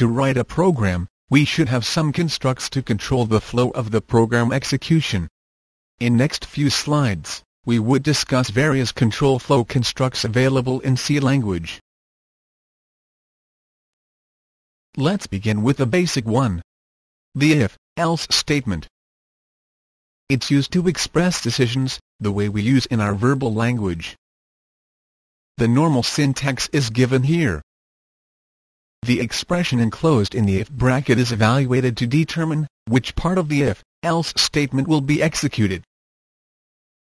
to write a program, we should have some constructs to control the flow of the program execution. In next few slides, we would discuss various control flow constructs available in C language. Let's begin with a basic one. The if-else statement. It's used to express decisions, the way we use in our verbal language. The normal syntax is given here. The expression enclosed in the if bracket is evaluated to determine which part of the if-else statement will be executed.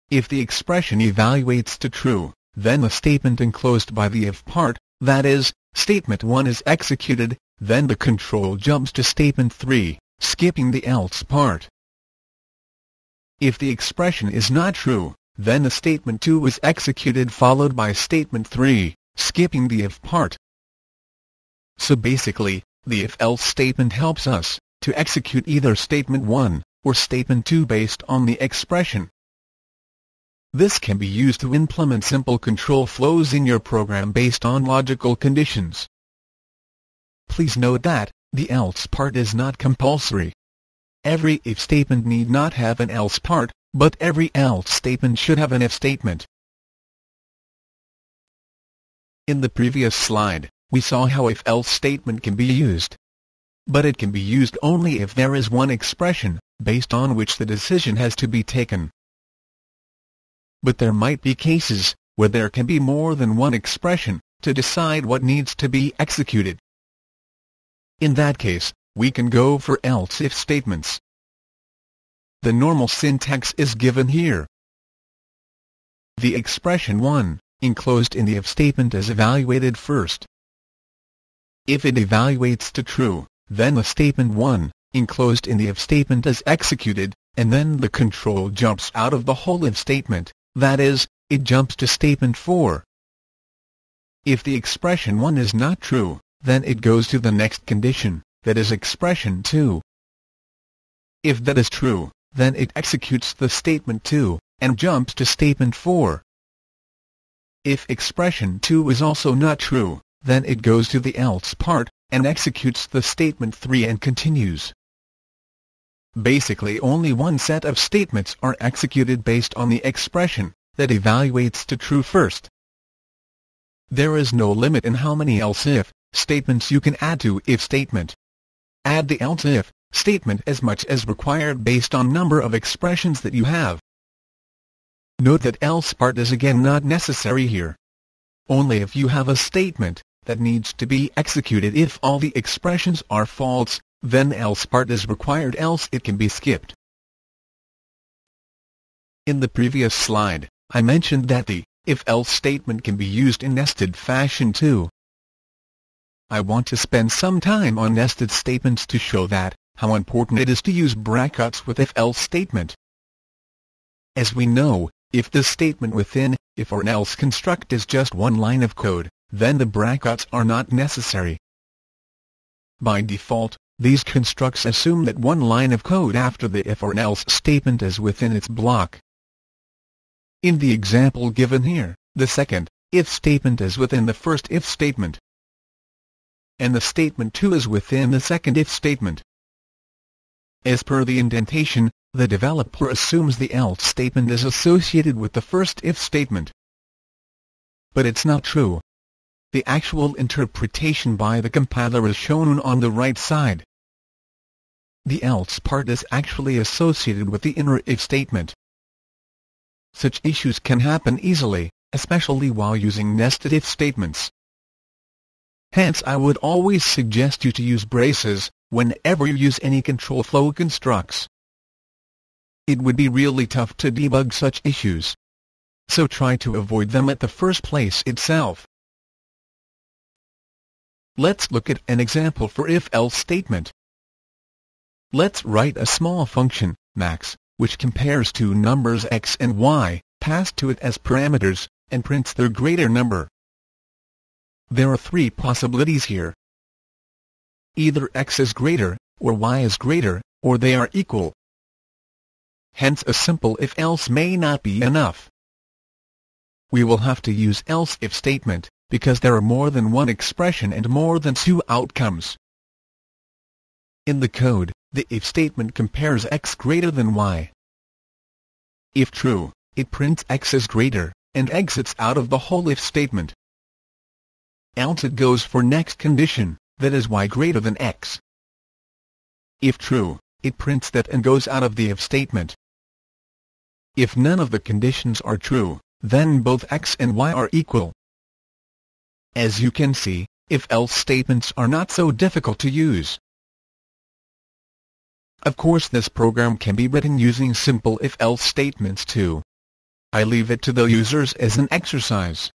If the expression evaluates to true, then the statement enclosed by the if part, that is, statement 1 is executed, then the control jumps to statement 3, skipping the else part. If the expression is not true, then the statement 2 is executed followed by statement 3, skipping the if part. So basically, the if-else statement helps us to execute either statement 1 or statement 2 based on the expression. This can be used to implement simple control flows in your program based on logical conditions. Please note that the else part is not compulsory. Every if statement need not have an else part, but every else statement should have an if statement. In the previous slide, we saw how if-else statement can be used. But it can be used only if there is one expression, based on which the decision has to be taken. But there might be cases where there can be more than one expression to decide what needs to be executed. In that case, we can go for else if statements. The normal syntax is given here. The expression 1, enclosed in the if statement, is evaluated first. If it evaluates to true, then the statement 1, enclosed in the if statement, is executed, and then the control jumps out of the whole if statement. That is, it jumps to statement 4. If the expression 1 is not true, then it goes to the next condition, that is expression 2. If that is true, then it executes the statement 2, and jumps to statement 4. If expression 2 is also not true, then it goes to the else part, and executes the statement 3 and continues. Basically, only one set of statements are executed based on the expression that evaluates to true first. There is no limit in how many else if statements you can add to if statement. Add the else if statement as much as required based on number of expressions that you have. Note that else part is again not necessary here. Only if you have a statement that needs to be executed if all the expressions are false, then else part is required, else it can be skipped. In the previous slide, I mentioned that the if-else statement can be used in nested fashion too. I want to spend some time on nested statements to show that how important it is to use brackets with if-else statement. As we know, if the statement within if or an else construct is just one line of code, then the brackets are not necessary. By default, these constructs assume that one line of code after the if or else statement is within its block. In the example given here, the second if statement is within the first if statement, and the statement 2 is within the second if statement. As per the indentation, the developer assumes the else statement is associated with the first if statement. But it's not true. The actual interpretation by the compiler is shown on the right side. The else part is actually associated with the inner if statement. Such issues can happen easily, especially while using nested if statements. Hence, I would always suggest you to use braces whenever you use any control flow constructs. It would be really tough to debug such issues. So try to avoid them at the first place itself. Let's look at an example for if-else statement. Let's write a small function, max, which compares two numbers x and y, passed to it as parameters, and prints their greater number. There are three possibilities here. Either x is greater, or y is greater, or they are equal. Hence a simple if-else may not be enough. We will have to use else if statement, because there are more than one expression and more than two outcomes. In the code, the if statement compares x greater than y. If true, it prints x is greater, and exits out of the whole if statement. Else it goes for next condition, that is y greater than x. If true, it prints that and goes out of the if statement. If none of the conditions are true, then both x and y are equal. As you can see, if-else statements are not so difficult to use. Of course, this program can be written using simple if-else statements too. I leave it to the users as an exercise.